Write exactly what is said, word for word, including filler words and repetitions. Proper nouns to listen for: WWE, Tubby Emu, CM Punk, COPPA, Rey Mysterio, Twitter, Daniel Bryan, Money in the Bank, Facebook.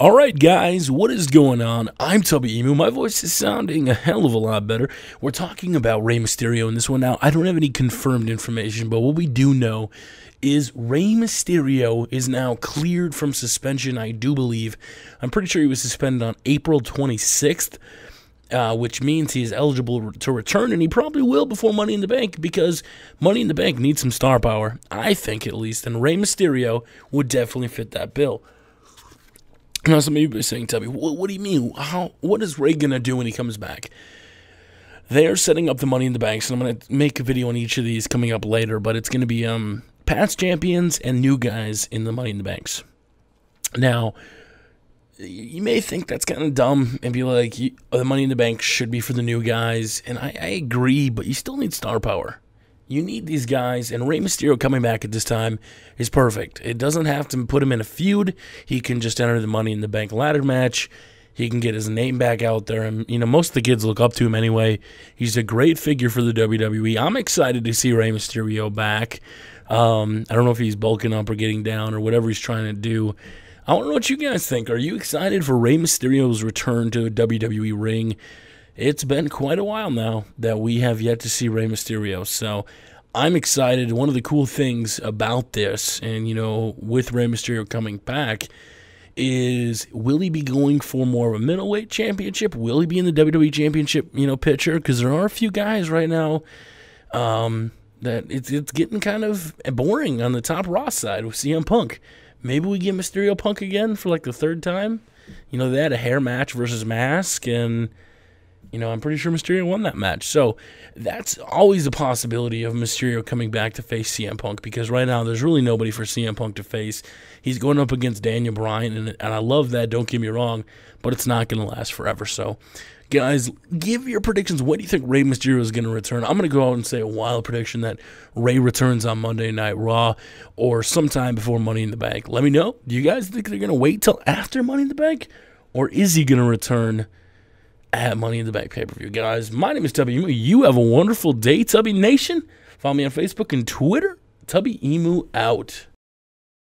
Alright guys, what is going on? I'm Tubby Emu. My voice is sounding a hell of a lot better. We're talking about Rey Mysterio in this one. Now, I don't have any confirmed information, but what we do know is Rey Mysterio is now cleared from suspension, I do believe. I'm pretty sure he was suspended on April twenty-sixth, uh, which means he is eligible to return, and he probably will before Money in the Bank, because Money in the Bank needs some star power, I think at least, and Rey Mysterio would definitely fit that bill. Now, some of you are saying, Tubby, what, what do you mean? How? What is Rey going to do when he comes back? They are setting up the Money in the Banks, and I'm going to make a video on each of these coming up later, but it's going to be um, past champions and new guys in the Money in the Banks. Now, you may think that's kind of dumb and be like, you, oh, the Money in the Bank should be for the new guys, and I, I agree, but you still need star power. You need these guys, and Rey Mysterio coming back at this time is perfect. It doesn't have to put him in a feud. He can just enter the Money in the Bank ladder match. He can get his name back out there. And, you know, most of the kids look up to him anyway. He's a great figure for the W W E. I'm excited to see Rey Mysterio back. Um, I don't know if he's bulking up or getting down or whatever he's trying to do. I don't know what you guys think. Are you excited for Rey Mysterio's return to the W W E ring? It's been quite a while now that we have yet to see Rey Mysterio, so I'm excited. One of the cool things about this, and, you know, with Rey Mysterio coming back, is will he be going for more of a middleweight championship? Will he be in the W W E championship, you know, picture? Because there are a few guys right now um, that it's, it's getting kind of boring on the top Raw side with C M Punk. Maybe we get Mysterio Punk again for, like, the third time. You know, they had a hair match versus mask, and... you know, I'm pretty sure Mysterio won that match. So that's always a possibility of Mysterio coming back to face C M Punk, because right now there's really nobody for C M Punk to face. He's going up against Daniel Bryan, and, and I love that, don't get me wrong, but it's not going to last forever. So, guys, give your predictions. When do you think Rey Mysterio is going to return? I'm going to go out and say a wild prediction that Rey returns on Monday Night Raw or sometime before Money in the Bank. Let me know. Do you guys think they're going to wait till after Money in the Bank, or is he going to return at Money in the Bank pay-per-view? Guys, my name is Tubby Emu. You have a wonderful day, Tubby Nation. Follow me on Facebook and Twitter. Tubby Emu out.